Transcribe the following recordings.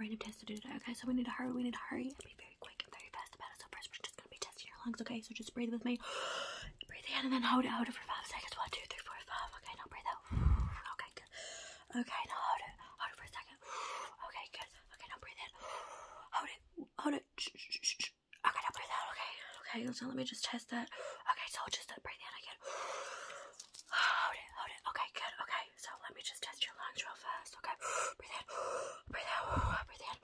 random test to do today, okay? So we need to hurry, and be very quick and very fast about it. So first we're just going to be testing your lungs, okay? So just breathe with me. Breathe in and then hold it for 5 seconds. 1, 2, 3, 4, 5. Okay, now breathe out. Okay, good. Okay, now hold it. Hold it for a second. Okay, good. Okay, now breathe in. Hold it. Hold it. Okay, now breathe out, okay? Okay, so let me just test that. Okay, so just breathe in again. Hold it, hold it. Okay, good. Okay, so let me just test your lungs real fast. Okay, breathe in, breathe out, breathe in,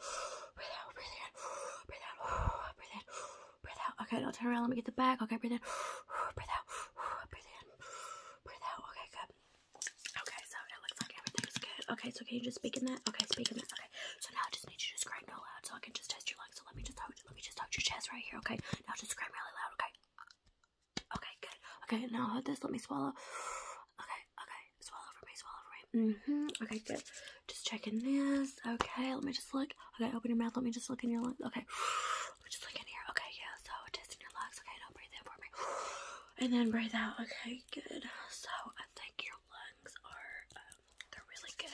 breathe out, breathe in, breathe out, breathe in, breathe out. Okay, now turn around. Let me get the back. Okay, breathe in, breathe out, breathe in, breathe out. Okay, good. Okay, so it looks like everything's good. Okay, so can you just speak in that? Okay, speak in that. Okay, so now I just need you to scream real loud so I can just test your lungs. So let me just hold your chest right here. Okay, now just scream really loud. Okay. Okay, good. Okay, now hold this. Let me swallow. Mm-hmm. Okay, good. Just checking this. Okay, let me just look. Okay, open your mouth. Let me just look in your lungs. Okay, let me just look in here. Okay, yeah, so testing your lungs. Okay, now breathe in for me. And then breathe out. Okay, good. So, I think your lungs are, they're really good.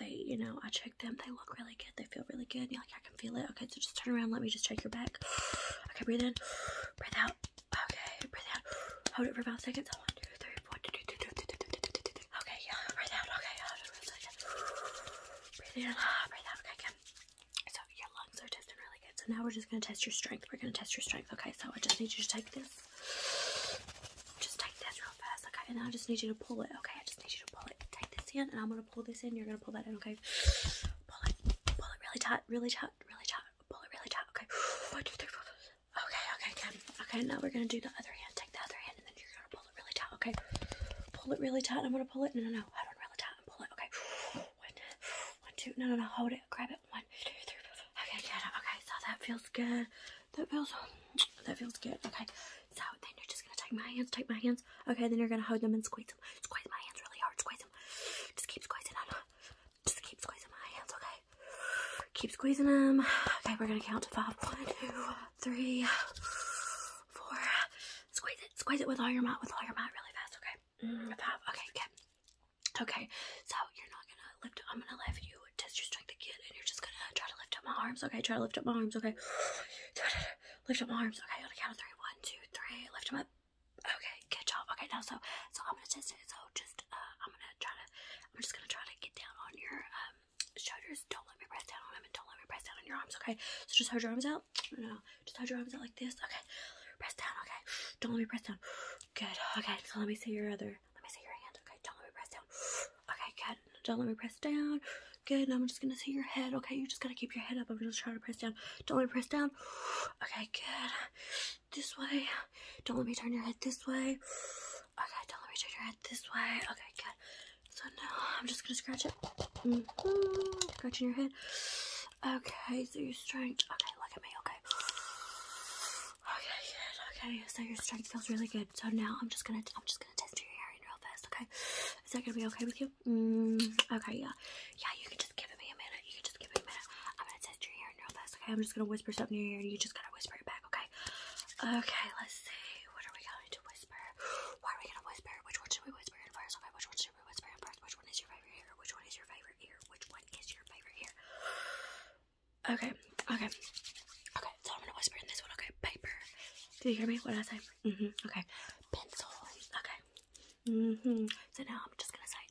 They, you know, I checked them. They look really good. They feel really good. You're like, I can feel it. Okay, so just turn around. Let me just check your back. Okay, breathe in. Breathe out. Okay, breathe out. Hold it for 5 seconds. Breathe out, okay, good. So your lungs are testing really good. So now we're just going to test your strength. Okay, so I just need you to take this. Just take this real fast, okay? And I just need you to pull it, okay? I just need you to pull it. Take this in, and I'm going to pull this in. You're going to pull that in, okay? Pull it really tight, Pull it really tight, okay? 1, 2, 3, 4. Okay, okay, good. Okay, now we're going to do the other hand. Take the other hand, and then you're going to pull it really tight, okay? Pull it really tight. I'm going to pull it. No. No, hold it, grab it, 1, 2, 3, 4. Okay, good, okay, so that feels good, that feels good, okay, so then you're just gonna take my hands, okay, then you're gonna hold them and squeeze them, squeeze my hands really hard, just keep squeezing them, my hands, okay, keep squeezing them, okay, we're gonna count to 5, 1, 2, 3, 4, squeeze it with all your might, really fast, okay, 5, okay, good, okay, so you're not gonna lift, I'm gonna let you your strength again, and you're just gonna try to lift up my arms, okay? Lift up my arms, okay? On a count of 3, 1, 2, 3, lift them up. Okay, good job. Okay, now so I'm gonna test it. So just I'm just gonna try to get down on your shoulders. Don't let me press down on them, and don't let me press down on your arms, okay? So just hold your arms out. No, just hold your arms out like this, okay? Press down, okay? Don't let me press down. Good. Okay, so let me see your other. Let me see your hand, okay? Don't let me press down. Okay, good. Don't let me press down. Good, now I'm just gonna see your head, okay? You just gotta keep your head up. I'm just trying to press down. Don't let me press down. Okay, good. This way. Don't let me turn your head this way. Okay, don't let me turn your head this way. Okay, good. So now I'm just gonna scratch it. Scratching your head. Okay, so your strength. Okay, look at me, okay? Okay, good. Okay, so your strength feels really good. So now I'm just gonna test your hearing real fast, okay? Is that gonna be okay with you? Okay, yeah. Yeah, you can just give me a minute. I'm gonna test your hearing real fast, okay? I'm just gonna whisper something in your ear, and you just gotta whisper it back, okay? Okay, let's see. What are we going to whisper? Why are we gonna whisper? Which one should we whisper in first? Okay, which one should we whisper in first? Which one is your favorite ear? Okay, okay. Okay, so I'm gonna whisper in this one, okay? Paper. Did you hear me? What did I say? Okay. Pencil. Okay. So now I'm just gonna say a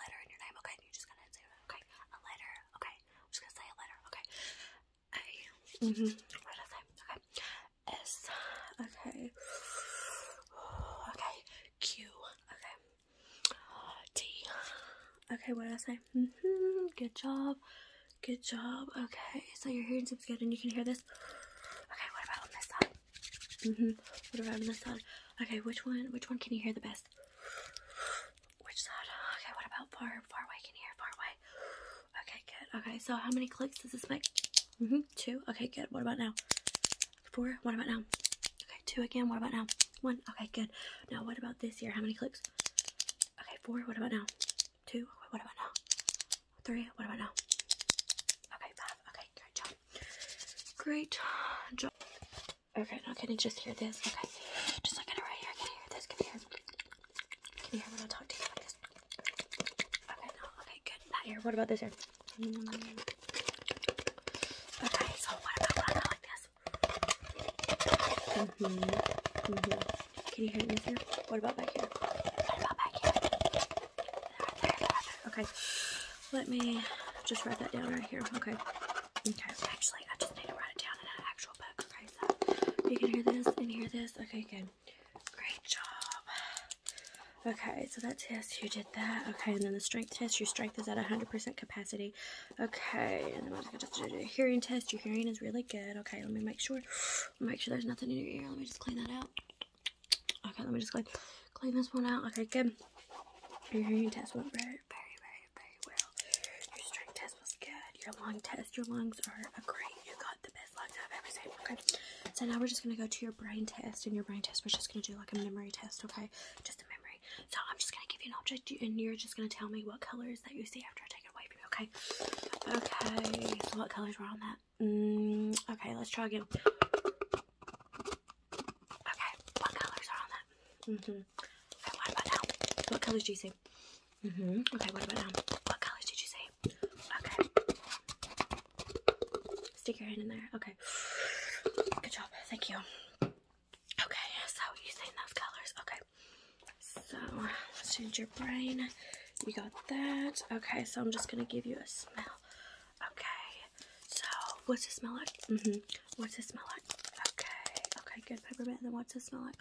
letter in your name, okay? You're just gonna say, okay, a letter, okay? I'm just gonna say a letter, okay? A. What did I say? Okay. S. Okay. Okay. Q. Okay. T. Okay, what did I say? Good job. Good job. Okay, so your hearing seems good, and you can hear this. Okay, what about on this side? What about on this side? Okay, which one can you hear the best? Which side? Okay, what about far away? Can you hear far away? Okay, good. Okay, so how many clicks does this make? 2. Okay, good. What about now? 4. What about now? Okay, 2 again. What about now? 1. Okay, good. Now, what about this ear? How many clicks? Okay, 4. What about now? 2. What about now? 3. What about now? Okay, 5. Okay, great job. Great job. Okay, now can you just hear this? Okay, just like can you hear when I talk to you like this? Okay, no, okay, good. That ear, what about this ear? Can you hear it in here? What about back here? What about back here? There. Okay. Let me just write that down right here. Okay. Okay. Actually, I just need to write it down in an actual book. Okay, so you can hear this and hear this. Okay, good. Great job. Okay, so that test, you did that. Okay, and then the strength test, your strength is at 100% capacity. Okay, and then I'm just going to do a hearing test. Your hearing is really good. Okay, let me make sure there's nothing in your ear. Let me just clean that out. Okay, let me just clean this one out. Okay, good. Your hearing test went very, very, very well. Your strength test was good. Your lung test, your lungs are great. You got the best lungs I've ever seen. Okay, so now we're just going to go to your brain test. And your brain test, we're just going to do like a memory test, okay? Just a memory. So I'm just going to give you an object, and you're just going to tell me what colors that you see after I take it away from you, okay? Okay, so what colors were on that? Okay, let's try again. Okay, what about now? What colors do you see? Okay, what about now? What colors did you see? Okay. Stick your hand in there. Okay. Good job. Thank you. Okay, so you've seen those colors. Okay. So, let's change your brain. You got that. Okay, so I'm just going to give you a smell. Okay. So, what's it smell like? What's it smell like? Okay. Okay, good. Peppermint. And then what's it smell like?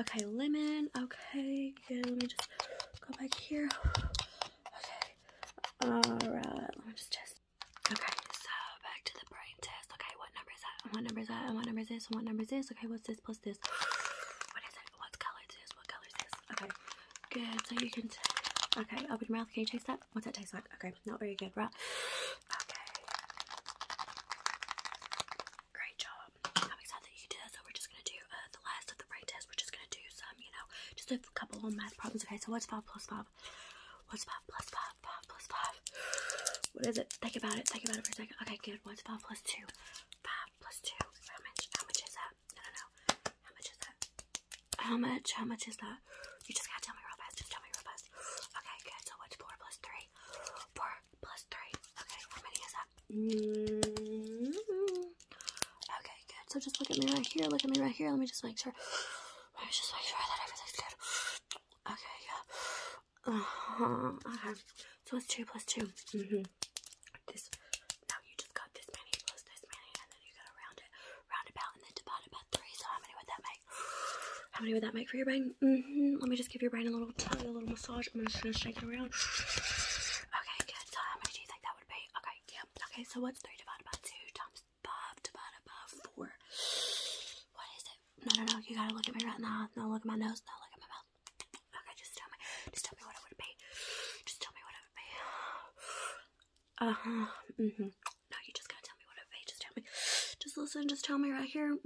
Okay, lemon. Okay, good. Let me just go back here. Okay. Alright, let me just test. Okay, so back to the brain test. Okay, what number is that? What number is that? And what number is this? And what number is this? Okay, what's this plus this? What is it? What color is this? What color is this? Okay, good. So you can okay, open your mouth. Can you taste that? What's that taste like? Okay, not very good, right? Okay. Great job. I'm excited that you can do that, so we're just going to do the last of the brain test. We're just going to do some, you know, just a couple of math problems. Okay, so what's 5 plus 5? What's 5 plus 5? 5 plus 5. What is it? Think about it. Think about it for a second. Okay, good. What's 5 plus 2? 5 plus 2. How much is that? I don't know. How much is that? How much is that? You just got to tell me real fast. Just tell me real fast. Okay, good. So what's 4 plus 3? 4 plus 3. Okay, how many is that? Okay, good. So just look at me right here. Look at me right here. Let me just make sure. Let's just make sure that everything's good. Okay, yeah. Okay. So it's 2 plus 2. This. Now you just got this many plus this many, and then you gotta round it out, and then divide it by 3. So how many would that make? How many would that make for your brain? Let me just give your brain a little massage. I'm just gonna shake it around. Okay, good. So how many do you think that would be? Okay, yeah. Okay, so what's 3 divided by 2 times 5 divided by 4? No, you gotta look at me right now. No, look at my nose. No, look at my mouth. Okay, just tell me. Just tell me what it would be. Just tell me what it would be. No, you just gotta tell me what it would be. Just tell me. Just listen. Just tell me right here.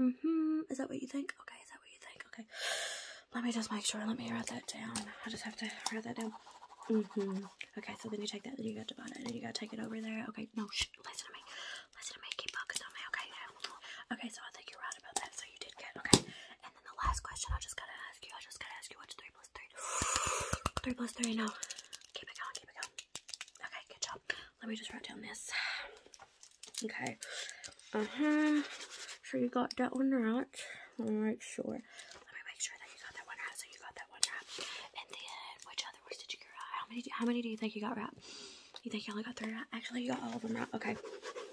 Is that what you think? Okay, is that what you think? Okay. Let me just make sure. Let me write that down. I just have to write that down. Okay, so then you take that, then you gotta divide it, and you gotta take it over there. Okay, no, shh. Listen to me. Listen to me. Keep focused on me. Okay, okay, so I think you're right about that. So you did good. Okay. Last question, I just gotta ask you, what's 3 plus 3? 3 plus 3, no. Keep it going. Okay, good job. Let me just write down this. Okay. So you got that one right. Alright, sure. Let me make sure that you got that one right. So you got that one right. And then, which other words did you get right? How many do you think you got right? You think you only got 3 right? Actually, you got all of them right. Okay.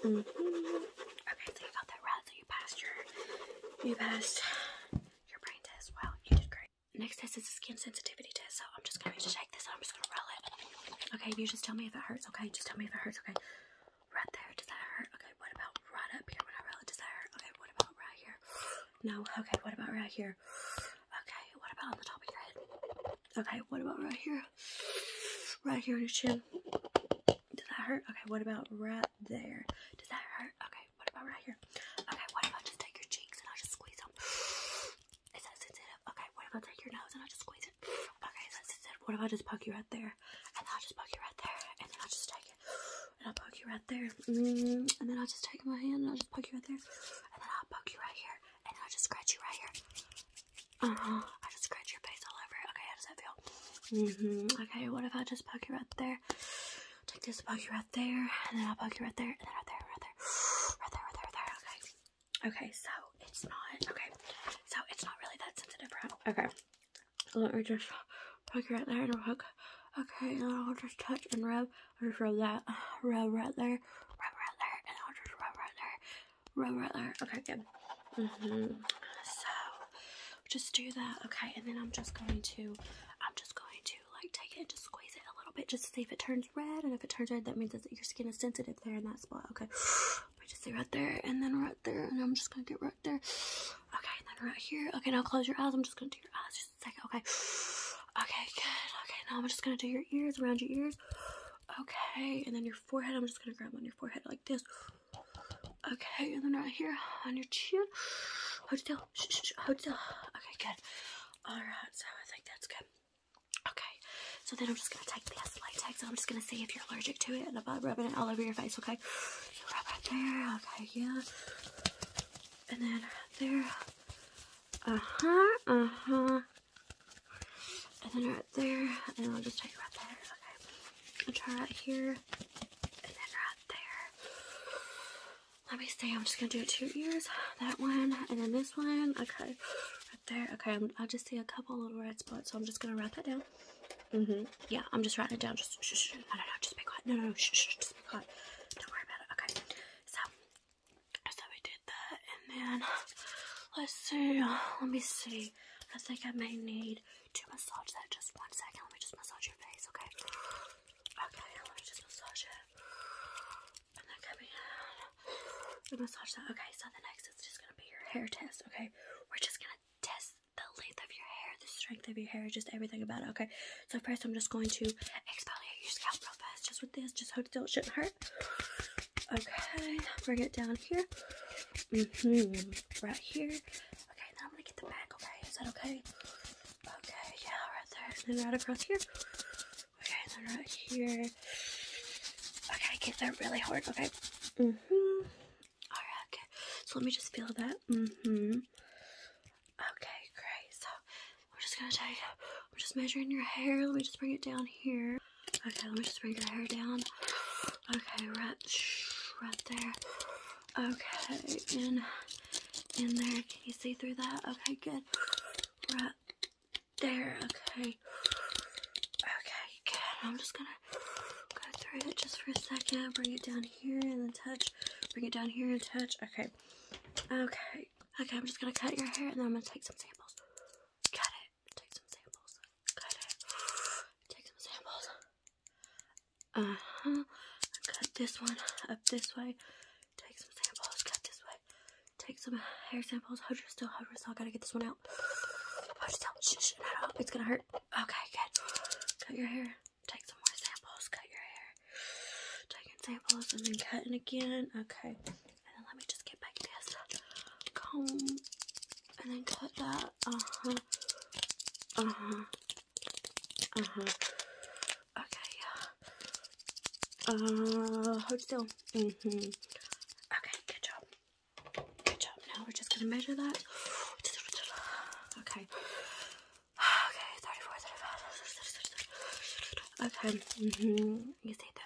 Okay, so you got that right. So you passed your... Next test is a skin sensitivity test, so I'm just going to take this and I'm just going to roll it. Okay, you just tell me if it hurts, okay? Just tell me if it hurts, okay? Right there, does that hurt? Okay, what about right up here when I roll it? Does that hurt? Okay, what about right here? No, okay, what about right here? Okay, what about on the top of your head? Okay, what about right here? Right here on your chin. Does that hurt? Okay, what about right there? Does that hurt? Okay, what about right here? Okay, what about just take your cheeks and I'll just squeeze them? Is that sensitive? Okay, what if I take your nose and I just squeeze it? Okay, so that's it. What if I just poke you right there? And then I just poke you right there. And then I just take it. And I'll poke you right there. And then I just take my hand and I'll just poke you right there. And then I'll poke you right here. And then I'll just scratch you right here. I just scratch your face all over. Okay, how does that feel? Okay, what if I just poke you right there? Take this, poke you right there. And then I'll poke you right there. And then right there, right there. Right there, right there, right there. Okay. Okay, so it's not. Okay. Okay, let me just poke right there and poke. Okay, and I'll just touch and rub. I'll just rub that, rub right there. Okay, good. So just do that. Okay, and then I'm just going to like take it and just squeeze it a little bit just to see if it turns red, and if it turns red that means that your skin is sensitive there in that spot. Okay, we just see right there and then right there, and I'm just gonna get right there. Okay, and then right here. Okay, now close your eyes. I'm just gonna do your eyes just a second. Okay, okay, good. Okay, now I'm just gonna do your ears, around your ears. Okay, and then your forehead. I'm just gonna grab on your forehead like this. Okay, and then right here on your chin. Hold still. Shh, shh, shh, hold still. Okay, good. Alright, so I think that's good. Okay, so then I'm just going to take this latex and I'm just going to see if you're allergic to it, and I'm rubbing it all over your face, okay? So rub right there. Okay, yeah. And then right there. And then right there. And I'll just take it right there. Okay. And try right here. Let me see, I'm just going to do it to your ears, that one, and then this one, okay, right there. Okay, I just see a couple little red spots, so I'm just going to write that down. Yeah, I'm just writing it down, just, shh, shh, no, no, no, just be quiet, no, no, shh, shh, just be quiet, don't worry about it. Okay, so we did that, and then, let me see, I think I may need to massage that just 1 second, let me just massage your face, okay? Okay, let me just massage it. Massage that. Okay, so the next is just gonna be your hair test. Okay, we're just gonna test the length of your hair, the strength of your hair, just everything about it. Okay, so first I'm just going to exfoliate your scalp real fast, just with this, just hold still, it shouldn't hurt. Okay, bring it down here, right here. Okay, now I'm gonna get the back. Okay, is that okay? Okay, yeah, right there, and then right across here. Okay, and then right here. Okay, get that really hard. Okay. Let me just feel that. Okay, great. So we're just gonna take, I'm just measuring your hair. Let me just bring it down here. Okay, let me just bring your hair down. Okay, right there. Okay, in there. Can you see through that? Okay, good. Right there. Okay. Okay, good. I'm just gonna go through it just for a second. Bring it down here and then touch. Bring it down here and touch. Okay. Okay. Okay, I'm just going to cut your hair, and then I'm going to take some samples. Cut it. Take some samples. Cut it. Take some samples. Cut this one up this way. Take some samples. Cut this way. Take some hair samples. Hold your still. Hold your still. Got to get this one out. Hold your still. Shh, shh, no, no. It's going to hurt. Okay, good. Cut your hair. Take some more samples. Cut your hair. Taking samples, and then cutting again. Okay. Let me just get back this comb and then cut that. Okay, yeah. Hold still. Okay, good job. Good job. Now we're just gonna measure that. Okay. Okay, 34, 35. Okay. You see that?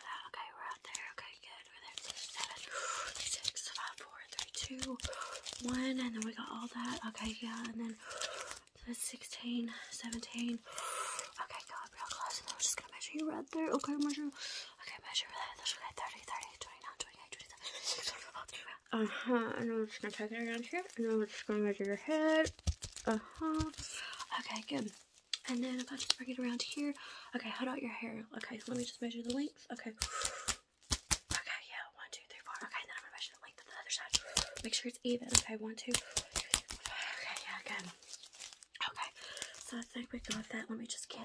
One, and then we got all that. Okay, yeah, and then that's 16, 17. Okay, go up real close, and then we're just gonna measure you right there. Okay, measure. Okay, measure that. That's okay. 30, 30, 29, 28, 27. And then we're just gonna take it around here, and then we're just gonna measure your head. Okay, good. And then if I just bring it around here, okay, hold out your hair. Okay, so let me just measure the length. Okay. Make sure it's even. Okay, 1, 2. Okay, yeah, good. Okay, so I think we got that. Let me just get a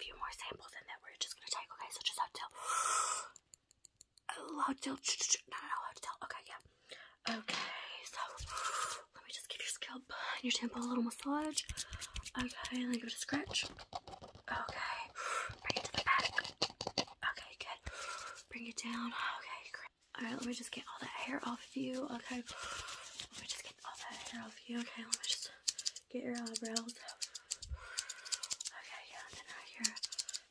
few more samples in that we're just gonna take. Okay, so just hold still. Hold still. No, no, hold still. Okay, yeah. Okay, so let me just give your scalp and your temple a little massage. Okay, and then give it a scratch. Okay, bring it to the back. Okay, good. Bring it down. Okay. Alright, let me just get all that hair off of you, okay? Let me just get all that hair off of you, okay? Let me just get your eyebrows. Okay, yeah, and then right here.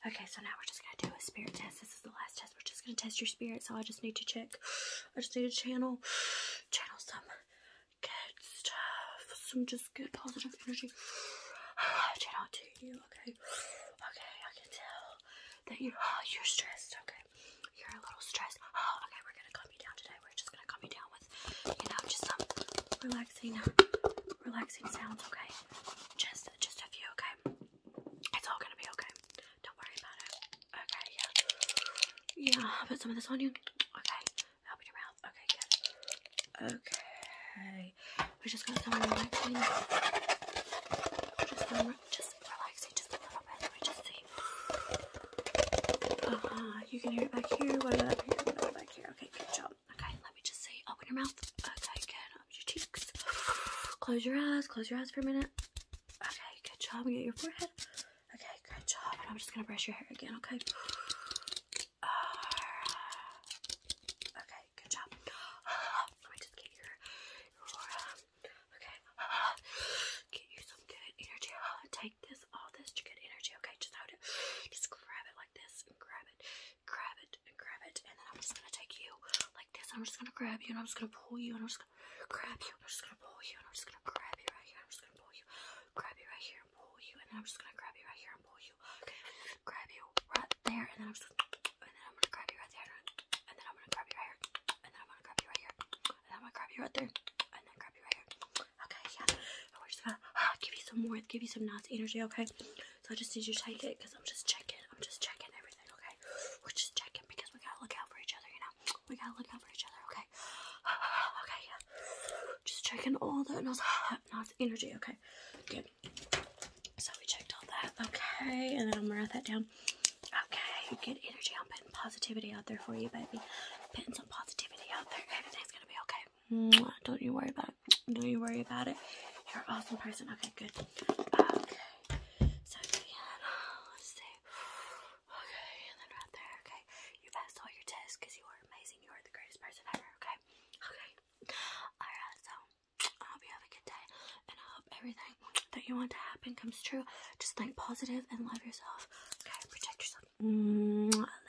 Okay, so now we're just going to do a spirit test. This is the last test. We're just going to test your spirit, so I just need to check. I just need to channel some good stuff. Some just good positive energy. did not do you, okay? Okay, I can tell that you're stressed, okay? You're a little stressed. Oh, okay, we're gonna calm you down today. We're just gonna calm you down with, you know, just some relaxing sounds, okay? Just a few, okay? It's all gonna be okay. Don't worry about it. Okay, yeah. Yeah, I'll put some of this on you. Okay, open your mouth. Okay, good. Okay. We just got some relaxing. Just relaxing just a little bit. Let me just see. You can hear it back here. What about up here? What about back here? Okay, good job. Okay, let me just see. Open your mouth. Okay, good. Up your cheeks. Close your eyes. Close your eyes for a minute. Okay, good job. And get your forehead. Okay, good job. And I'm just gonna brush your hair again, okay? Okay, good job. Let me just get your aura. Okay. Get you some good energy. Take this, all this good energy. Okay, just hold it. Just grab it like this and grab it. And then I'm just gonna take you like this. I'm just gonna grab you and I'm just gonna pull you and I'm just gonna grab you. I'm just gonna pull you and I'm just gonna grab you right here. I'm just gonna pull you. Grab you right here and pull you. And then I'm just gonna grab you right here and pull you. Okay. Grab you right there and then I'm just gonna grab you right there and then grab you right here. Okay, yeah. And we're just gonna give you some more, give you some nice energy, okay? So I just need you to take it because I'm just checking everything, okay? We're just checking because we gotta look out for each other, you know? We gotta look out for each other, okay? Okay, yeah. Just checking all the nice energy, okay? Good. So we checked all that, okay? And then I'm gonna write that down. Okay, good energy. I'm putting positivity out there for you, baby. Putting some positivity out there. Everything's gonna be okay. Don't you worry about it. Don't you worry about it. You're an awesome person. Okay, good. Okay. So, yeah, let's see. Okay, and then right there, okay. You passed all your tests because you are amazing. You are the greatest person ever, okay? Okay. Alright, so I hope you have a good day. And I hope everything that you want to happen comes true. Just think positive and love yourself. Okay, protect yourself.